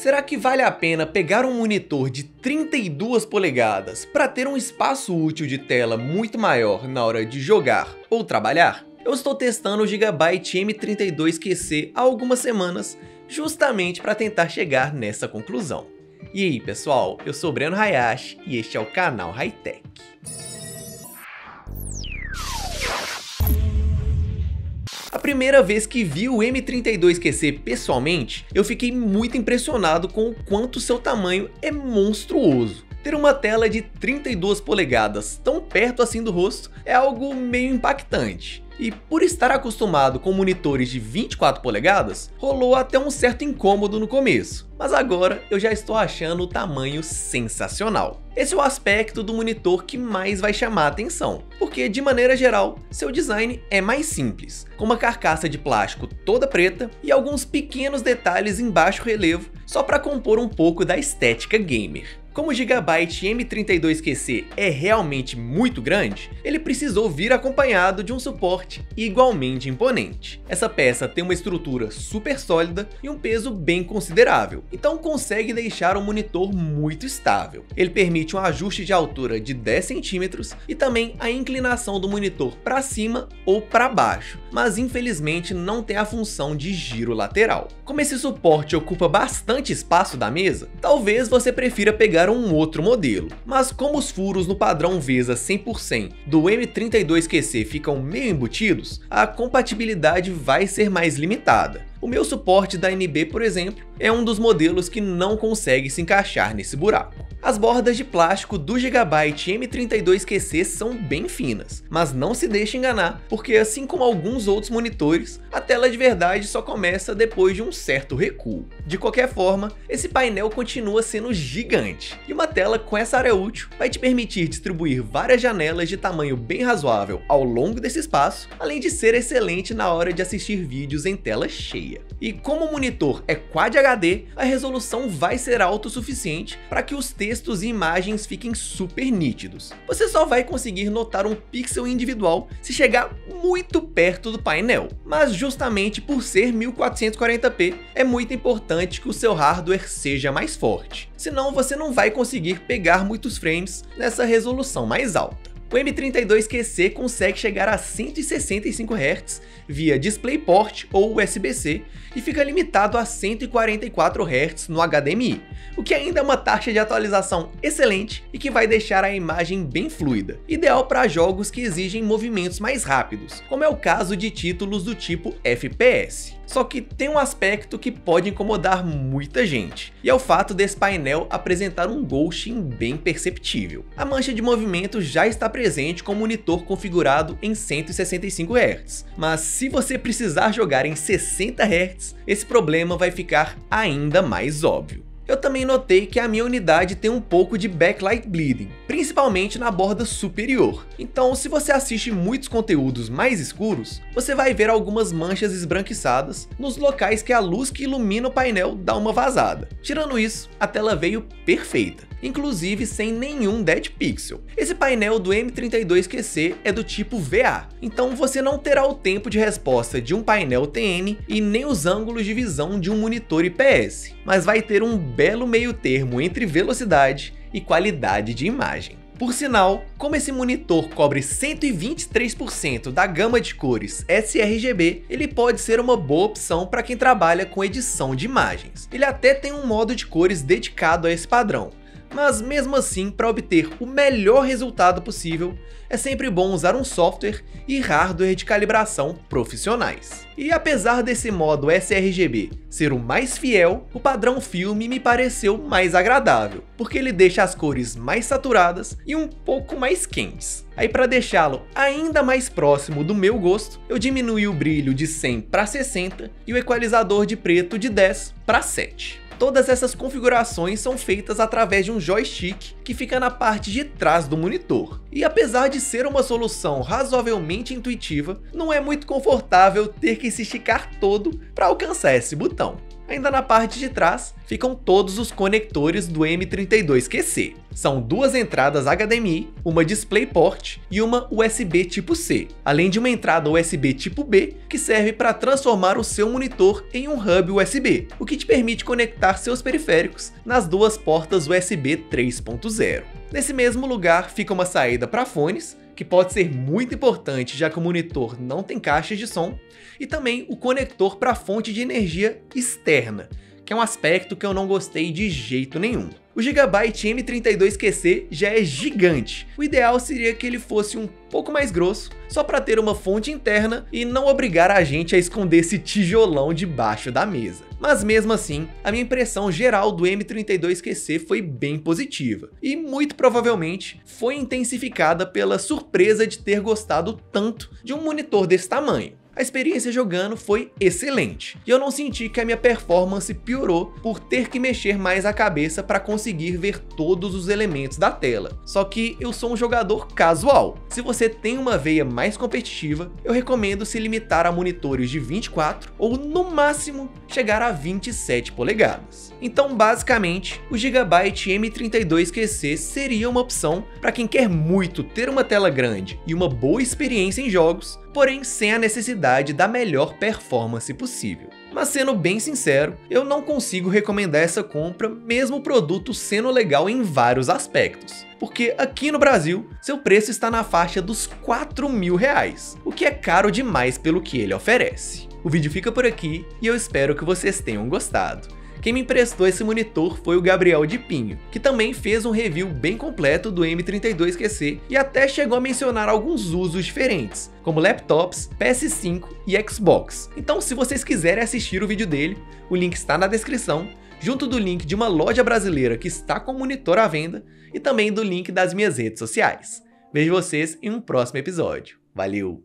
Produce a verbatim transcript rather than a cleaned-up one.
Será que vale a pena pegar um monitor de trinta e duas polegadas para ter um espaço útil de tela muito maior na hora de jogar ou trabalhar? Eu estou testando o Gigabyte M trinta e dois Q C há algumas semanas, justamente para tentar chegar nessa conclusão. E aí pessoal, eu sou Breno Hayashi e este é o Canal Hightech. A primeira vez que vi o M trinta e dois Q C pessoalmente, eu fiquei muito impressionado com o quanto seu tamanho é monstruoso. Ter uma tela de trinta e duas polegadas tão perto assim do rosto é algo meio impactante. E por estar acostumado com monitores de vinte e quatro polegadas, rolou até um certo incômodo no começo, mas agora eu já estou achando o tamanho sensacional. Esse é o aspecto do monitor que mais vai chamar a atenção, porque de maneira geral, seu design é mais simples, com uma carcaça de plástico toda preta e alguns pequenos detalhes em baixo relevo, só para compor um pouco da estética gamer. Como o Gigabyte M trinta e dois Q C é realmente muito grande, ele precisou vir acompanhado de um suporte igualmente imponente. Essa peça tem uma estrutura super sólida e um peso bem considerável, então consegue deixar o monitor muito estável. Ele permite um ajuste de altura de dez centímetros e também a inclinação do monitor para cima ou para baixo, mas infelizmente não tem a função de giro lateral. Como esse suporte ocupa bastante espaço da mesa, talvez você prefira pegar um outro modelo, mas como os furos no padrão VESA cem por cento do M trinta e dois Q C ficam meio embutidos, a compatibilidade vai ser mais limitada. O meu suporte da N B, por exemplo, é um dos modelos que não consegue se encaixar nesse buraco. As bordas de plástico do Gigabyte M trinta e dois Q C são bem finas, mas não se deixe enganar, porque assim como alguns outros monitores, a tela de verdade só começa depois de um certo recuo. De qualquer forma, esse painel continua sendo gigante, e uma tela com essa área útil vai te permitir distribuir várias janelas de tamanho bem razoável ao longo desse espaço, além de ser excelente na hora de assistir vídeos em tela cheia. E como o monitor é Quad H D, a resolução vai ser alta o suficiente para que os textos e imagens fiquem super nítidos. Você só vai conseguir notar um pixel individual se chegar muito perto do painel, mas justamente por ser mil quatrocentos e quarenta p, é muito importante que o seu hardware seja mais forte, senão você não vai conseguir pegar muitos frames nessa resolução mais alta. O M trinta e dois Q C consegue chegar a cento e sessenta e cinco hertz via DisplayPort ou U S B C e fica limitado a cento e quarenta e quatro hertz no H D M I, o que ainda é uma taxa de atualização excelente e que vai deixar a imagem bem fluida, ideal para jogos que exigem movimentos mais rápidos, como é o caso de títulos do tipo F P S. Só que tem um aspecto que pode incomodar muita gente, e é o fato desse painel apresentar um ghosting bem perceptível. A mancha de movimento já está presente com o monitor configurado em cento e sessenta e cinco hertz, mas se você precisar jogar em sessenta hertz, esse problema vai ficar ainda mais óbvio. Eu também notei que a minha unidade tem um pouco de backlight bleeding, principalmente na borda superior. Então, se você assiste muitos conteúdos mais escuros, você vai ver algumas manchas esbranquiçadas nos locais que a luz que ilumina o painel dá uma vazada. Tirando isso, a tela veio perfeita, inclusive sem nenhum dead pixel. Esse painel do M trinta e dois Q C é do tipo V A, então você não terá o tempo de resposta de um painel T N e nem os ângulos de visão de um monitor I P S, mas vai ter um belo meio termo entre velocidade e qualidade de imagem. Por sinal, como esse monitor cobre cento e vinte e três por cento da gama de cores sRGB, ele pode ser uma boa opção para quem trabalha com edição de imagens. Ele até tem um modo de cores dedicado a esse padrão, mas mesmo assim, para obter o melhor resultado possível, é sempre bom usar um software e hardware de calibração profissionais. E apesar desse modo sRGB ser o mais fiel, o padrão filme me pareceu mais agradável, porque ele deixa as cores mais saturadas e um pouco mais quentes. Aí para deixá-lo ainda mais próximo do meu gosto, eu diminui o brilho de cem para sessenta e o equalizador de preto de dez para sete. Todas essas configurações são feitas através de um joystick que fica na parte de trás do monitor. E apesar de ser uma solução razoavelmente intuitiva, não é muito confortável ter que se esticar todo para alcançar esse botão. Ainda na parte de trás ficam todos os conectores do M trinta e dois Q C. São duas entradas H D M I, uma DisplayPort e uma U S B tipo C, além de uma entrada U S B tipo B que serve para transformar o seu monitor em um hub U S B, o que te permite conectar seus periféricos nas duas portas U S B três ponto zero. Nesse mesmo lugar fica uma saída para fones, que pode ser muito importante já que o monitor não tem caixas de som, e também o conector para fonte de energia externa, que é um aspecto que eu não gostei de jeito nenhum. O Gigabyte M trinta e dois Q C já é gigante, o ideal seria que ele fosse um pouco mais grosso, só para ter uma fonte interna e não obrigar a gente a esconder esse tijolão debaixo da mesa. Mas mesmo assim, a minha impressão geral do M trinta e dois Q C foi bem positiva, e muito provavelmente foi intensificada pela surpresa de ter gostado tanto de um monitor desse tamanho. A experiência jogando foi excelente, e eu não senti que a minha performance piorou por ter que mexer mais a cabeça para conseguir ver todos os elementos da tela. Só que eu sou um jogador casual. Se você tem uma veia mais competitiva, eu recomendo se limitar a monitores de vinte e quatro ou no máximo chegar a vinte e sete polegadas. Então basicamente, o Gigabyte M trinta e dois Q C seria uma opção para quem quer muito ter uma tela grande e uma boa experiência em jogos, porém sem a necessidade da melhor performance possível. Mas sendo bem sincero, eu não consigo recomendar essa compra, mesmo o produto sendo legal em vários aspectos, porque aqui no Brasil, seu preço está na faixa dos quatro mil reais, o que é caro demais pelo que ele oferece. O vídeo fica por aqui e eu espero que vocês tenham gostado. Quem me emprestou esse monitor foi o Gabriel de Pinho, que também fez um review bem completo do M trinta e dois Q C e até chegou a mencionar alguns usos diferentes, como laptops, P S cinco e Xbox. Então se vocês quiserem assistir o vídeo dele, o link está na descrição, junto do link de uma loja brasileira que está com o monitor à venda e também do link das minhas redes sociais. Vejo vocês em um próximo episódio. Valeu!